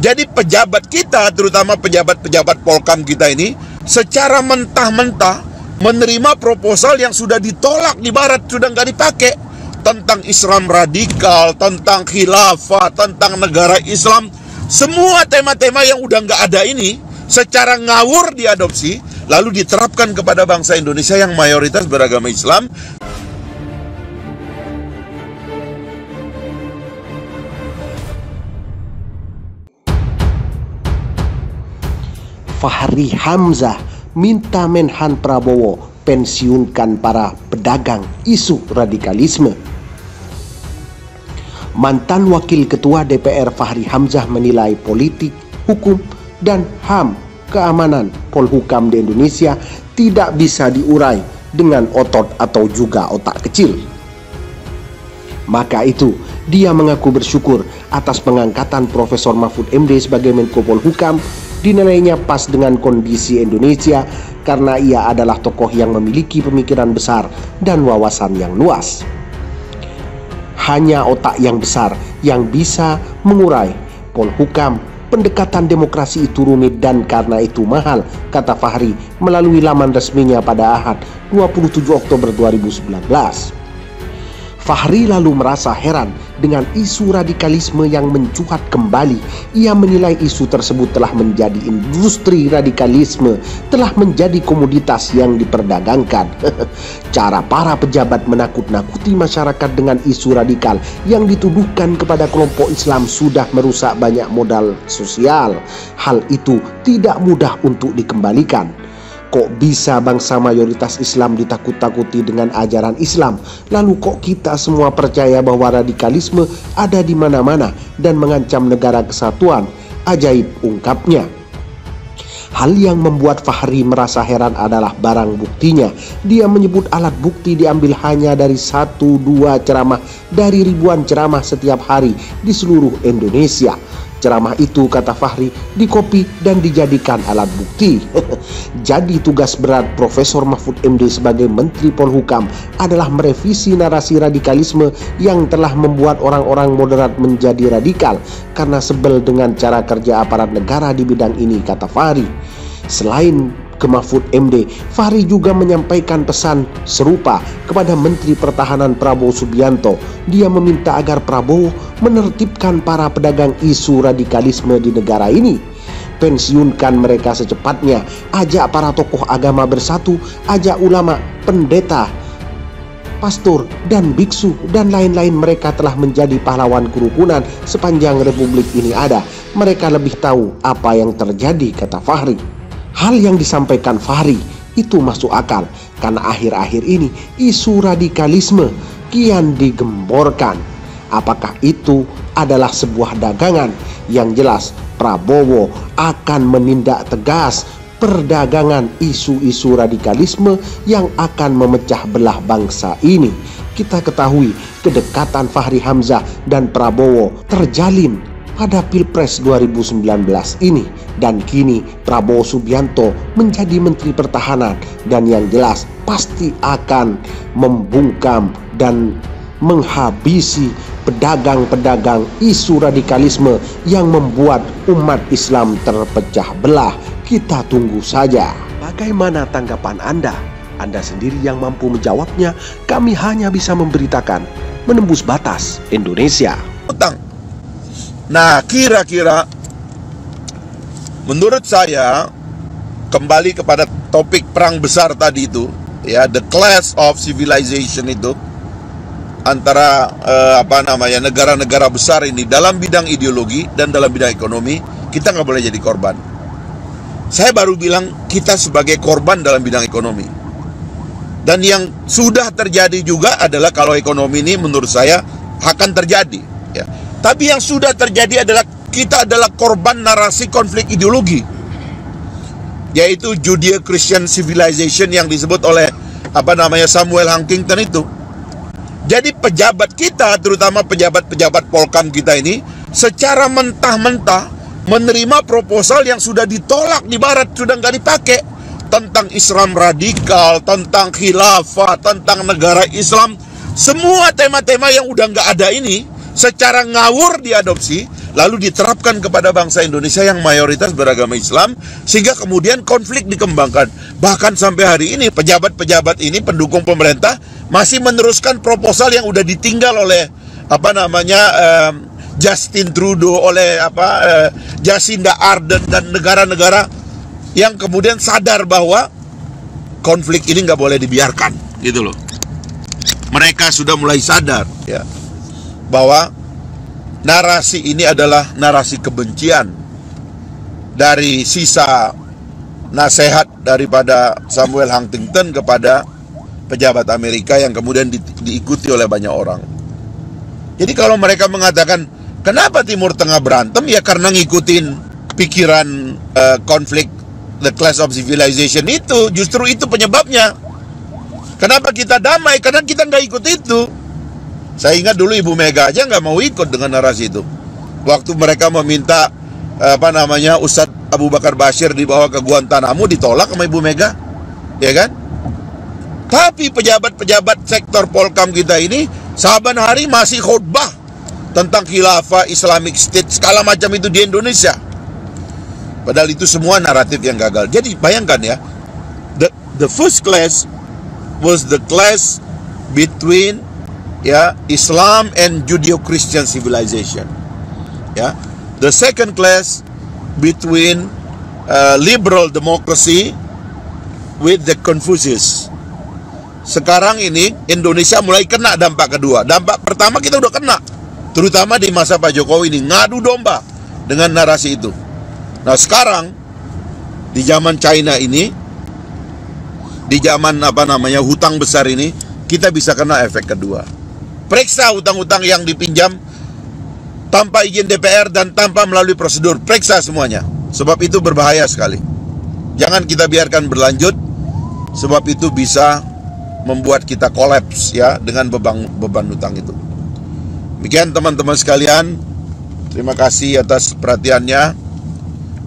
Jadi pejabat kita, terutama pejabat-pejabat Polkam kita ini, secara mentah-mentah menerima proposal yang sudah ditolak di Barat, sudah nggak dipakai. Tentang Islam radikal, tentang khilafah, tentang negara Islam, semua tema-tema yang udah nggak ada ini secara ngawur diadopsi, lalu diterapkan kepada bangsa Indonesia yang mayoritas beragama Islam. Fahri Hamzah minta Menhan Prabowo pensiunkan para pedagang isu radikalisme. Mantan Wakil Ketua DPR Fahri Hamzah menilai politik, hukum, dan HAM keamanan Polhukam di Indonesia tidak bisa diurai dengan otot atau juga otak kecil. Maka itu, dia mengaku bersyukur atas pengangkatan Profesor Mahfud MD sebagai Menko Polhukam, dinilainya pas dengan kondisi Indonesia karena ia adalah tokoh yang memiliki pemikiran besar dan wawasan yang luas. Hanya otak yang besar yang bisa mengurai Polhukam. Pendekatan demokrasi itu rumit dan karena itu mahal, kata Fahri melalui laman resminya pada Ahad 27 Oktober 2019. Fahri lalu merasa heran dengan isu radikalisme yang mencuat kembali. Ia menilai isu tersebut telah menjadi industri radikalisme, telah menjadi komoditas yang diperdagangkan. Cara para pejabat menakut-nakuti masyarakat dengan isu radikal yang dituduhkan kepada kelompok Islam sudah merusak banyak modal sosial. Hal itu tidak mudah untuk dikembalikan. Kok bisa bangsa mayoritas Islam ditakut-takuti dengan ajaran Islam? Lalu kok kita semua percaya bahwa radikalisme ada di mana-mana dan mengancam negara kesatuan? Ajaib, ungkapnya. Hal yang membuat Fahri merasa heran adalah barang buktinya. Dia menyebut alat bukti diambil hanya dari 1-2 ceramah dari ribuan ceramah setiap hari di seluruh Indonesia. Ceramah itu, kata Fahri, dikopi dan dijadikan alat bukti. Jadi tugas berat Profesor Mahfud MD sebagai Menteri Polhukam adalah merevisi narasi radikalisme yang telah membuat orang-orang moderat menjadi radikal karena sebel dengan cara kerja aparat negara di bidang ini, kata Fahri. Selain ke Mahfud MD, Fahri juga menyampaikan pesan serupa kepada Menteri Pertahanan Prabowo Subianto. Dia meminta agar Prabowo menertibkan para pedagang isu radikalisme di negara ini. Pensiunkan mereka secepatnya, ajak para tokoh agama bersatu, ajak ulama, pendeta, pastor, dan biksu, dan lain-lain. Mereka telah menjadi pahlawan kerukunan sepanjang Republik ini ada. Mereka lebih tahu apa yang terjadi, kata Fahri. Hal yang disampaikan Fahri itu masuk akal karena akhir-akhir ini isu radikalisme kian digemborkan. Apakah itu adalah sebuah dagangan? Yang jelas Prabowo akan menindak tegas perdagangan isu-isu radikalisme yang akan memecah belah bangsa ini. Kita ketahui kedekatan Fahri Hamzah dan Prabowo terjalin pada Pilpres 2019 ini, dan kini Prabowo Subianto menjadi Menteri Pertahanan dan yang jelas pasti akan membungkam dan menghabisi pedagang-pedagang isu radikalisme yang membuat umat Islam terpecah belah. Kita tunggu saja. Bagaimana tanggapan Anda? Anda sendiri yang mampu menjawabnya. Kami hanya bisa memberitakan Menembus Batas Indonesia. Nah, kira-kira menurut saya, kembali kepada topik perang besar tadi itu, ya, the clash of civilization itu antara negara-negara besar ini dalam bidang ideologi dan dalam bidang ekonomi. Kita nggak boleh jadi korban. Saya baru bilang kita sebagai korban dalam bidang ekonomi. Dan yang sudah terjadi juga adalah kalau ekonomi ini menurut saya akan terjadi, ya. Tapi yang sudah terjadi adalah kita adalah korban narasi konflik ideologi, yaitu Judeo-Christian Civilization yang disebut oleh Samuel Huntington itu. Jadi pejabat kita, terutama pejabat-pejabat Polkam kita ini, secara mentah-mentah menerima proposal yang sudah ditolak di Barat, sudah nggak dipakai. Tentang Islam radikal, tentang khilafah, tentang negara Islam, semua tema-tema yang udah nggak ada ini secara ngawur diadopsi, lalu diterapkan kepada bangsa Indonesia yang mayoritas beragama Islam, sehingga kemudian konflik dikembangkan. Bahkan sampai hari ini pejabat-pejabat ini pendukung pemerintah masih meneruskan proposal yang udah ditinggal oleh Justin Trudeau, oleh Jacinda Ardern dan negara-negara yang kemudian sadar bahwa konflik ini nggak boleh dibiarkan, gitu loh. Mereka sudah mulai sadar ya bahwa narasi ini adalah narasi kebencian. Dari sisa nasihat daripada Samuel Huntington kepada pejabat Amerika yang kemudian diikuti oleh banyak orang. Jadi kalau mereka mengatakan kenapa Timur Tengah berantem, ya karena ngikutin pikiran konflik the clash of civilization itu. Justru itu penyebabnya. Kenapa kita damai? Karena kita nggak ikut itu. Saya ingat dulu Ibu Mega aja nggak mau ikut dengan narasi itu. Waktu mereka meminta Ustadz Abu Bakar Basyir dibawa ke Guantanamo, ditolak sama Ibu Mega, ya kan? Tapi pejabat-pejabat sektor Polkam kita ini saban hari masih khutbah tentang khilafah, Islamic State, segala macam itu di Indonesia. Padahal itu semua naratif yang gagal. Jadi bayangkan ya, the first clash was the clash between Islam and Judeo-Christian civilization. Ya, the second class between liberal democracy with the Confucius. Sekarang ini Indonesia mulai kena dampak kedua. Dampak pertama kita udah kena, terutama di masa Pak Jokowi ini ngadu domba dengan narasi itu. Nah sekarang di zaman China ini, di zaman hutang besar ini, kita bisa kena efek kedua. Periksa utang-utang yang dipinjam tanpa izin DPR dan tanpa melalui prosedur. Periksa semuanya. Sebab itu berbahaya sekali. Jangan kita biarkan berlanjut. Sebab itu bisa membuat kita kolaps ya dengan beban utang itu. Demikian teman-teman sekalian. Terima kasih atas perhatiannya.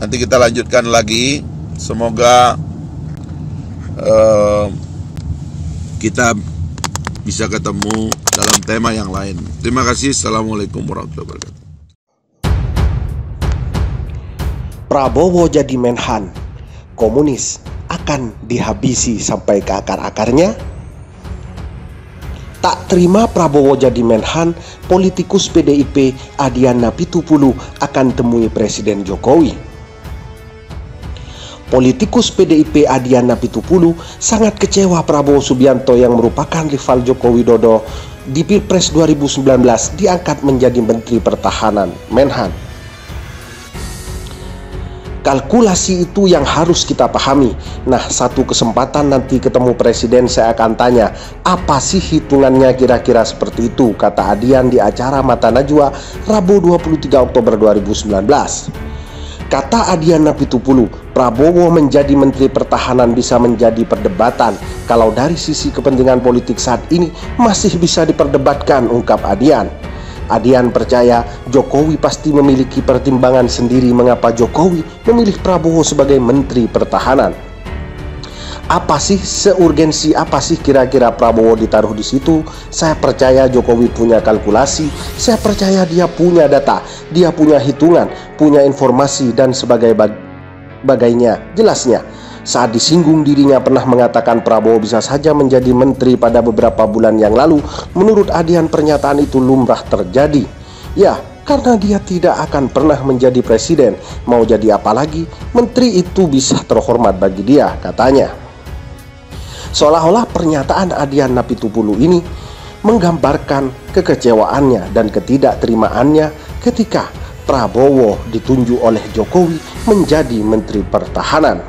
Nanti kita lanjutkan lagi. Semoga kita bisa ketemu dalam tema yang lain. Terima kasih. Assalamualaikum warahmatullahi wabarakatuh. Prabowo jadi menhan, komunis akan dihabisi sampai ke akar-akarnya. Tak terima Prabowo jadi menhan, politikus PDIP Adian Napitupulu akan temui Presiden Jokowi. Politikus PDIP Adian Napitupulu sangat kecewa Prabowo Subianto yang merupakan rival Joko Widodo di Pilpres 2019 diangkat menjadi Menteri Pertahanan Menhan. Kalkulasi itu yang harus kita pahami. Nah, satu kesempatan nanti ketemu Presiden saya akan tanya, apa sih hitungannya kira-kira seperti itu, kata Adian di acara Mata Najwa Rabu 23 Oktober 2019. Kata Adian Napitupulu, Prabowo menjadi Menteri Pertahanan bisa menjadi perdebatan. Kalau dari sisi kepentingan politik saat ini masih bisa diperdebatkan, ungkap Adian. Adian percaya Jokowi pasti memiliki pertimbangan sendiri mengapa Jokowi memilih Prabowo sebagai Menteri Pertahanan. Apa sih seurgensi, apa sih kira-kira Prabowo ditaruh di situ? Saya percaya Jokowi punya kalkulasi, saya percaya dia punya data, dia punya hitungan, punya informasi dan sebagainya. Jelasnya, saat disinggung dirinya pernah mengatakan Prabowo bisa saja menjadi menteri pada beberapa bulan yang lalu, menurut Adian pernyataan itu lumrah terjadi. Ya, karena dia tidak akan pernah menjadi presiden, mau jadi apa lagi? Menteri itu bisa terhormat bagi dia, katanya. Seolah-olah pernyataan Adian Napitupulu ini menggambarkan kekecewaannya dan ketidakterimaannya ketika Prabowo ditunjuk oleh Jokowi menjadi Menteri Pertahanan.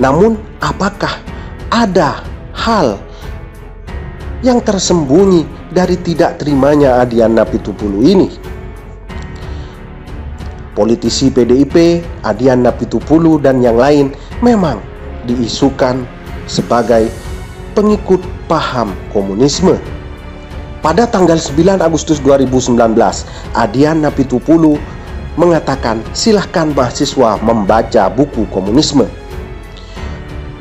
Namun, apakah ada hal yang tersembunyi dari tidak terimanya Adian Napitupulu ini? Politisi PDIP, Adian Napitupulu dan yang lain memang diisukan sebagai pengikut paham komunisme. Pada tanggal 9 Agustus 2019, Adian Napitupulu mengatakan silahkan mahasiswa membaca buku komunisme.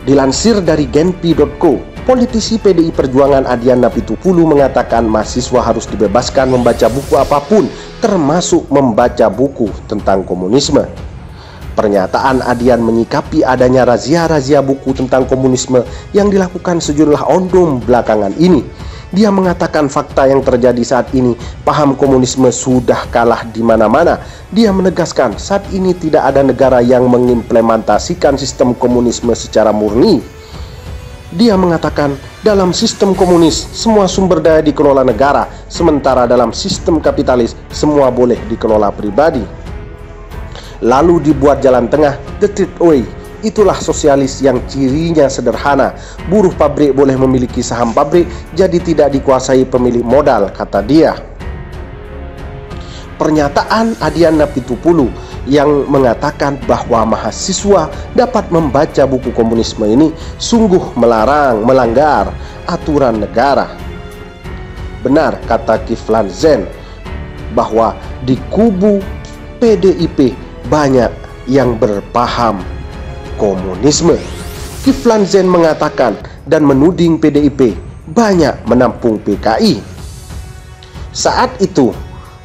Dilansir dari genpi.co, Politisi PDI Perjuangan Adian Napitupulu mengatakan mahasiswa harus dibebaskan membaca buku apapun, termasuk membaca buku tentang komunisme. Pernyataan Adian menyikapi adanya razia-razia buku tentang komunisme yang dilakukan sejumlah Ondom belakangan ini. Dia mengatakan fakta yang terjadi saat ini, paham komunisme sudah kalah di mana-mana. Dia menegaskan saat ini tidak ada negara yang mengimplementasikan sistem komunisme secara murni. Dia mengatakan, dalam sistem komunis, semua sumber daya dikelola negara, sementara dalam sistem kapitalis, semua boleh dikelola pribadi. Lalu dibuat jalan tengah, the third way. Itulah sosialis yang cirinya sederhana. Buruh pabrik boleh memiliki saham pabrik, jadi tidak dikuasai pemilik modal, kata dia. Pernyataan Adian Napitupulu yang mengatakan bahwa mahasiswa dapat membaca buku komunisme ini sungguh melanggar aturan negara. Benar kata Kivlan Zen bahwa di kubu PDIP banyak yang berpaham komunisme. Kivlan Zen mengatakan dan menuding PDIP banyak menampung PKI. Saat itu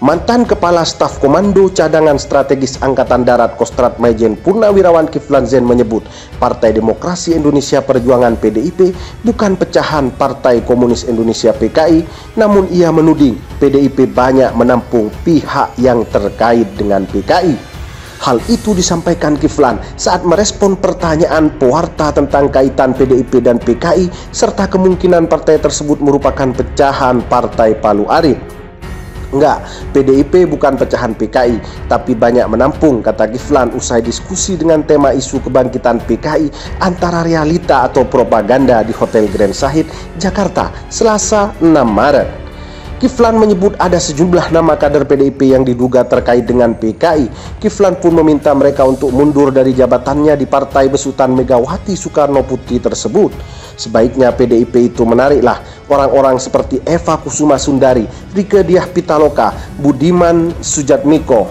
mantan Kepala Staf Komando Cadangan Strategis Angkatan Darat Kostrat Majen Purnawirawan Kivlan Zen menyebut Partai Demokrasi Indonesia Perjuangan PDIP bukan pecahan Partai Komunis Indonesia PKI, namun ia menuding PDIP banyak menampung pihak yang terkait dengan PKI. Hal itu disampaikan Kivlan saat merespon pertanyaan pewarta tentang kaitan PDIP dan PKI serta kemungkinan partai tersebut merupakan pecahan Partai Palu Arit. Enggak, PDIP bukan pecahan PKI, tapi banyak menampung, kata Kivlan usai diskusi dengan tema isu kebangkitan PKI antara realita atau propaganda di Hotel Grand Sahid, Jakarta, Selasa 6 Maret. Kivlan menyebut ada sejumlah nama kader PDIP yang diduga terkait dengan PKI. Kivlan pun meminta mereka untuk mundur dari jabatannya di partai besutan Megawati Sukarno Putri tersebut. Sebaiknya PDIP itu menariklah orang-orang seperti Eva Kusuma Sundari, Rika Diah Pitaloka, Budiman Sujatmiko.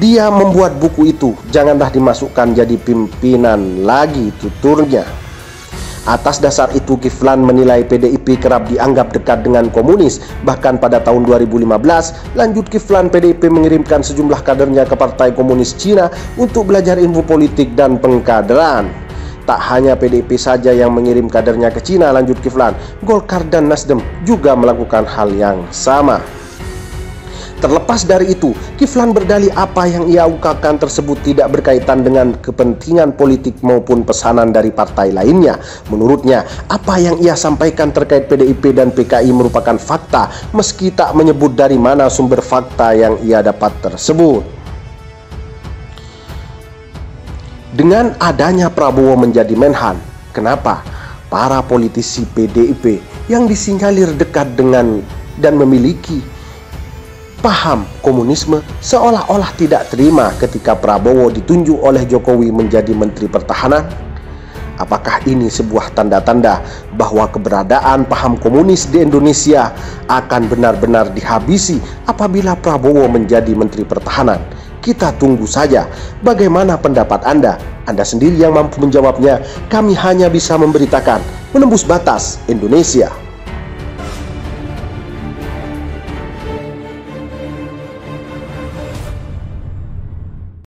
Dia membuat buku itu, janganlah dimasukkan jadi pimpinan lagi, tuturnya. Atas dasar itu Kivlan menilai PDIP kerap dianggap dekat dengan komunis. Bahkan pada tahun 2015, lanjut Kivlan, PDIP mengirimkan sejumlah kadernya ke Partai Komunis Cina untuk belajar ilmu politik dan pengkaderan. Tak hanya PDIP saja yang mengirim kadernya ke Cina, lanjut Kivlan, Golkar dan Nasdem juga melakukan hal yang sama. Terlepas dari itu, Kivlan berdalih apa yang ia ungkapkan tersebut tidak berkaitan dengan kepentingan politik maupun pesanan dari partai lainnya. Menurutnya, apa yang ia sampaikan terkait PDIP dan PKI merupakan fakta, meski tak menyebut dari mana sumber fakta yang ia dapat tersebut. Dengan adanya Prabowo menjadi Menhan, kenapa para politisi PDIP yang disinyalir dekat dengan dan memiliki paham komunisme seolah-olah tidak terima ketika Prabowo ditunjuk oleh Jokowi menjadi Menteri Pertahanan? Apakah ini sebuah tanda-tanda bahwa keberadaan paham komunis di Indonesia akan benar-benar dihabisi apabila Prabowo menjadi Menteri Pertahanan? Kita tunggu saja. Bagaimana pendapat Anda? Anda sendiri yang mampu menjawabnya. Kami hanya bisa memberitakan Menembus Batas Indonesia.